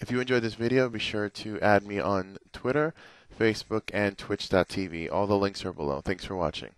If you enjoyed this video, be sure to add me on Twitter, Facebook, and Twitch.tv. All the links are below. Thanks for watching.